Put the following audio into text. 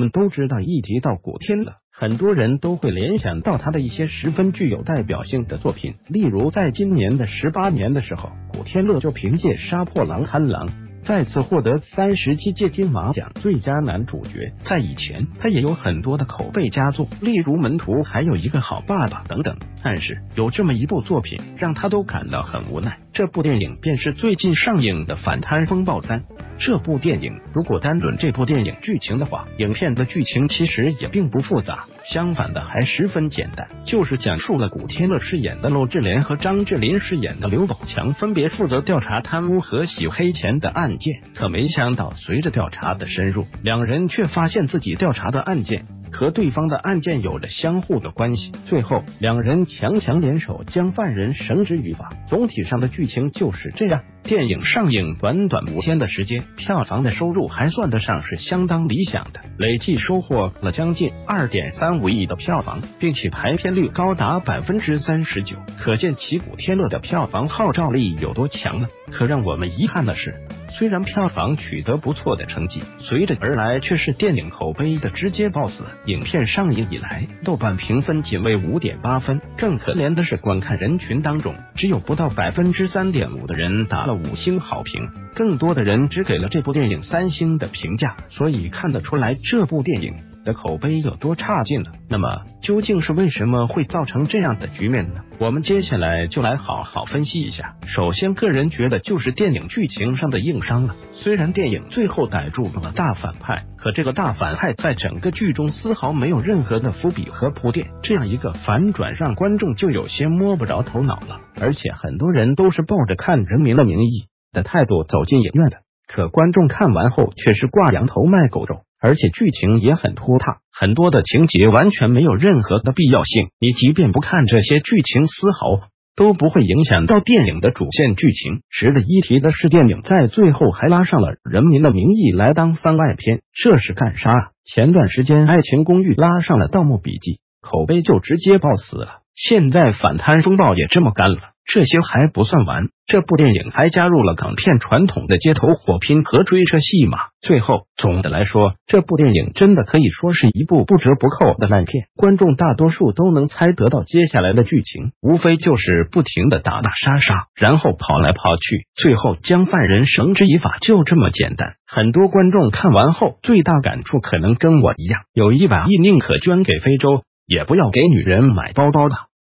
们都知道，一提到古天乐，很多人都会联想到他的一些十分具有代表性的作品，例如在今年的2018年的时候，古天乐就凭借《杀破狼·憨狼》再次获得37届金马奖最佳男主角。在以前，他也有很多的口碑佳作，例如《门徒》还有《一个好爸爸》等等。但是有这么一部作品让他都感到很无奈，这部电影便是最近上映的《反贪风暴3》。这部电影如果单论这部电影剧情的话，影片的剧情其实也并不复杂，相反的还十分简单，就是讲述了古天乐饰演的陆智莲和张智霖饰演的刘宝强分别负责调查贪污和洗黑钱的案件。可没想到，随着调查的深入，两人却发现自己调查的案件和对方的案件有着相互的关系，最后两人强联手将犯人绳之于法。总体上的剧情就是这样。电影上映短短5天的时间，票房的收入还算得上是相当理想的，累计收获了将近 2.35 亿的票房，并且排片率高达 39%， 可见其古天乐的票房号召力有多强了。可让我们遗憾的是，虽然票房取得不错的成绩，随着而来却是电影口碑的直接暴死。影片上映以来，豆瓣评分仅为 5.8 分。更可怜的是，观看人群当中只有不到 3.5% 的人打了5星好评，更多的人只给了这部电影3星的评价。所以看得出来，这部电影的口碑有多差劲了。那么究竟是为什么会造成这样的局面呢？我们接下来就来好好分析一下。首先，个人觉得就是电影剧情上的硬伤了。虽然电影最后逮住了大反派，可这个大反派在整个剧中丝毫没有任何的伏笔和铺垫，这样一个反转让观众就有些摸不着头脑了。而且很多人都是抱着看《人民的名义》的态度走进影院的，可观众看完后却是挂羊头卖狗肉。而且剧情也很拖沓，很多的情节完全没有任何的必要性，你即便不看这些剧情，丝毫都不会影响到电影的主线剧情。值得一提的是，电影在最后还拉上了《人民的名义》来当番外篇，这是干啥啊？前段时间《爱情公寓》拉上了《盗墓笔记》，口碑就直接爆死了，现在《反贪风暴》也这么干了。这些还不算完，这部电影还加入了港片传统的街头火拼和追车戏码。最后，总的来说，这部电影真的可以说是一部不折不扣的烂片。观众大多数都能猜得到接下来的剧情，无非就是不停的打杀杀，然后跑来跑去，最后将犯人绳之以法，就这么简单。很多观众看完后最大感触可能跟我一样，有100亿宁可捐给非洲，也不要给女人买包包的。